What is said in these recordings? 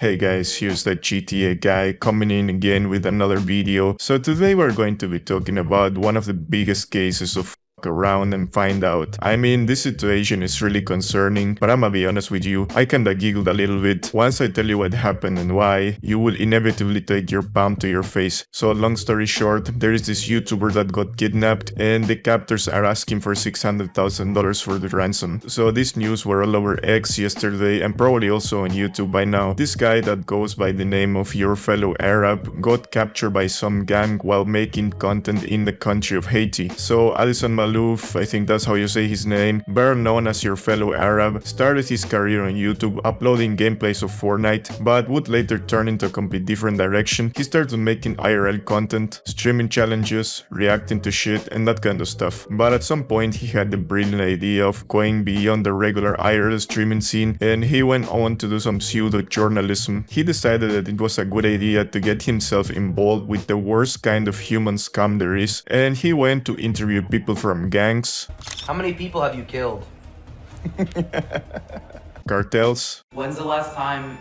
Hey guys, here's the GTA guy coming in again with another video. So today we're going to be talking about one of the biggest cases of around and find out. I mean, this situation is really concerning, but I'm gonna be honest with you, I kinda giggled a little bit. Once I tell you what happened and why, you will inevitably take your palm to your face. So long story short, there is this YouTuber that got kidnapped and the captors are asking for $600,000 for the ransom. So this news were all over X yesterday and probably also on YouTube by now. This guy that goes by the name of Your Fellow Arab got captured by some gang while making content in the country of Haiti. So Addison Maalouf, I think that's how you say his name, better known as Your Fellow Arab, started his career on YouTube uploading gameplays of Fortnite, but would later turn into a complete different direction. He started making IRL content, streaming challenges, reacting to shit and that kind of stuff. But at some point he had the brilliant idea of going beyond the regular IRL streaming scene and he went on to do some pseudo-journalism. He decided that it was a good idea to get himself involved with the worst kind of human scam there is, and he went to interview people from gangs. How many people have you killed? Cartels. When's the last time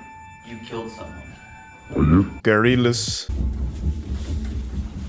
you killed someone? Guerrillas.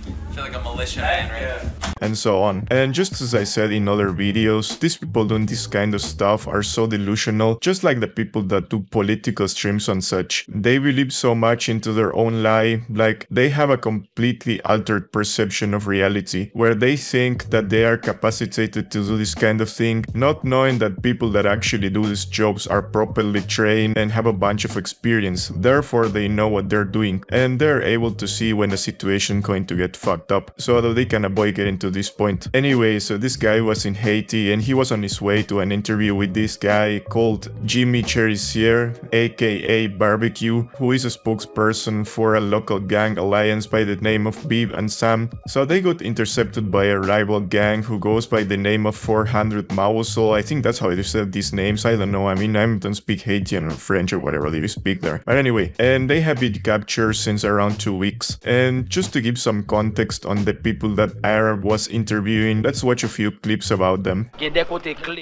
I feel like a militia man right now. And so on. And just as I said in other videos, these people doing this kind of stuff are so delusional, just like the people that do political streams and such. They believe so much into their own lie, like they have a completely altered perception of reality, where they think that they are capacitated to do this kind of thing, not knowing that people that actually do these jobs are properly trained and have a bunch of experience, therefore they know what they're doing, and they're able to see when a situation going to get fucked up, so that they can avoid getting to this point. Anyway, so this guy was in Haiti and he was on his way to an interview with this guy called Jimmy Cherisier, aka Barbecue, who is a spokesperson for a local gang alliance by the name of Bib and Sam. So they got intercepted by a rival gang who goes by the name of 400 Mausol. I think that's how they said these names, I don't know, I mean, I don't speak Haitian or French or whatever they speak there. But anyway, and they have been captured since around 2 weeks. And just to give some context on the people that Arab was interviewing, let's watch a few clips about them.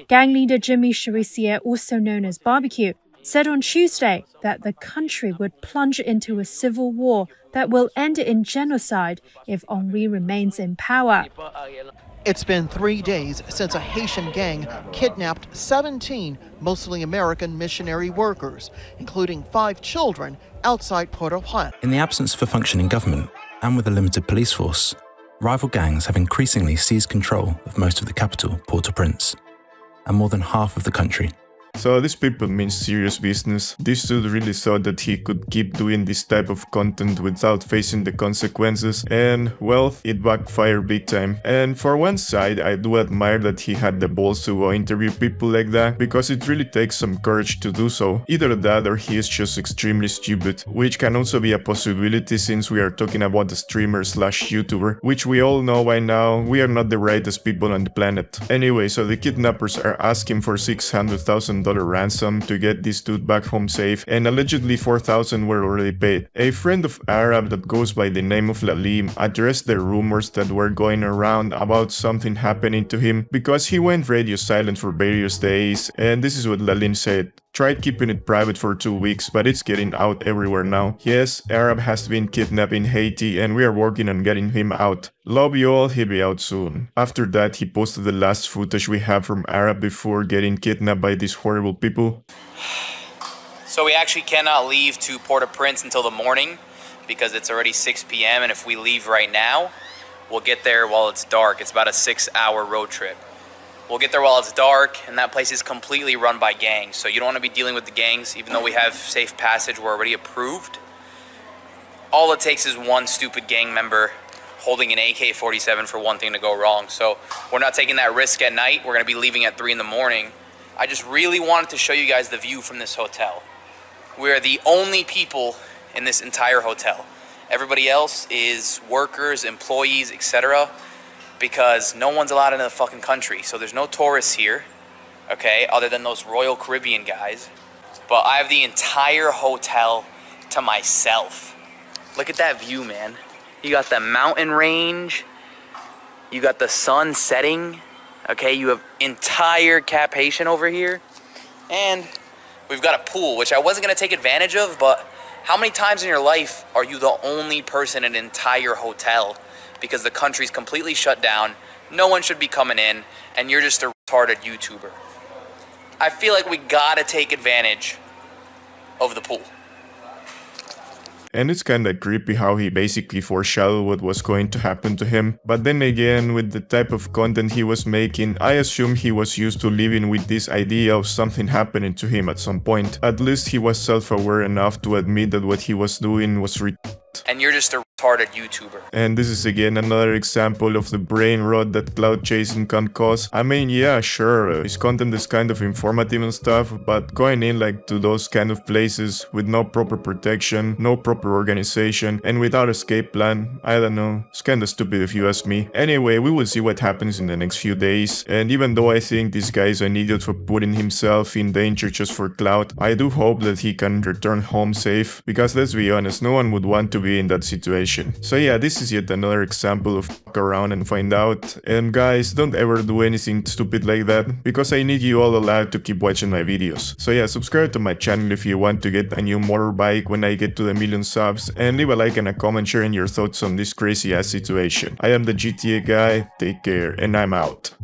Gang leader Jimmy Cherisier, also known as Barbecue, said on Tuesday that the country would plunge into a civil war that will end in genocide if Henri remains in power. It's been 3 days since a Haitian gang kidnapped 17 mostly American missionary workers, including 5 children outside Port-au-Prince. In the absence of a functioning government and with a limited police force, rival gangs have increasingly seized control of most of the capital, Port-au-Prince, and more than half of the country. So these people mean serious business. This dude really thought that he could keep doing this type of content without facing the consequences, and well, it backfired big time. And for one side, I do admire that he had the balls to go interview people like that, because it really takes some courage to do so. Either that or he is just extremely stupid, which can also be a possibility since we are talking about the streamer slash YouTuber, which we all know by now, we are not the rightest people on the planet. Anyway, so the kidnappers are asking for $600,000 ransom to get this dude back home safe, and allegedly $4,000 were already paid. A friend of Arab that goes by the name of Lalim addressed the rumors that were going around about something happening to him because he went radio silent for various days, and this is what Lalim said. Tried keeping it private for 2 weeks, but it's getting out everywhere now. Yes, Arab has been kidnapped in Haiti and we are working on getting him out. Love you all, he'll be out soon. After that, he posted the last footage we have from Arab before getting kidnapped by these horrible people. So we actually cannot leave to Port-au-Prince until the morning because it's already 6 p.m. and if we leave right now, we'll get there while it's dark. It's about a 6-hour road trip. We'll get there while it's dark, and that place is completely run by gangs, so you don't want to be dealing with the gangs, even though we have safe passage, we're already approved. All it takes is one stupid gang member holding an AK-47 for one thing to go wrong, so we're not taking that risk at night. We're going to be leaving at 3 in the morning. I just really wanted to show you guys the view from this hotel. We're the only people in this entire hotel. Everybody else is workers, employees, etc., because no one's allowed into the fucking country. So there's no tourists here, okay, other than those Royal Caribbean guys. But I have the entire hotel to myself. Look at that view, man. You got the mountain range. You got the sun setting. Okay, you have entire Cap-Haitian over here. And we've got a pool, which I wasn't gonna take advantage of, but How many times in your life are you the only person in an entire hotel because the country's completely shut down, no one should be coming in, and you're just a retarded YouTuber? I feel like we gotta take advantage of the pool. And it's kinda creepy how he basically foreshadowed what was going to happen to him. But then again, with the type of content he was making, I assume he was used to living with this idea of something happening to him at some point. At least he was self-aware enough to admit that what he was doing was retarded. And you're just a retarded YouTuber. And this is again another example of the brain rot that cloud chasing can cause. I mean, yeah, sure, his content is kind of informative and stuff, but going in like to those kind of places with no proper protection, no proper organization, and without escape plan, I don't know, it's kinda stupid if you ask me. Anyway, we will see what happens in the next few days, and even though I think this guy is an idiot for putting himself in danger just for clout, I do hope that he can return home safe, because let's be honest, no one would want to be in that situation. So yeah, this is yet another example of fuck around and find out. And guys, don't ever do anything stupid like that, because I need you all alive to keep watching my videos. So yeah, subscribe to my channel if you want to get a new motorbike when I get to the 1,000,000 subs, and leave a like and a comment sharing your thoughts on this crazy ass situation. I am the GTA guy, take care, and I'm out.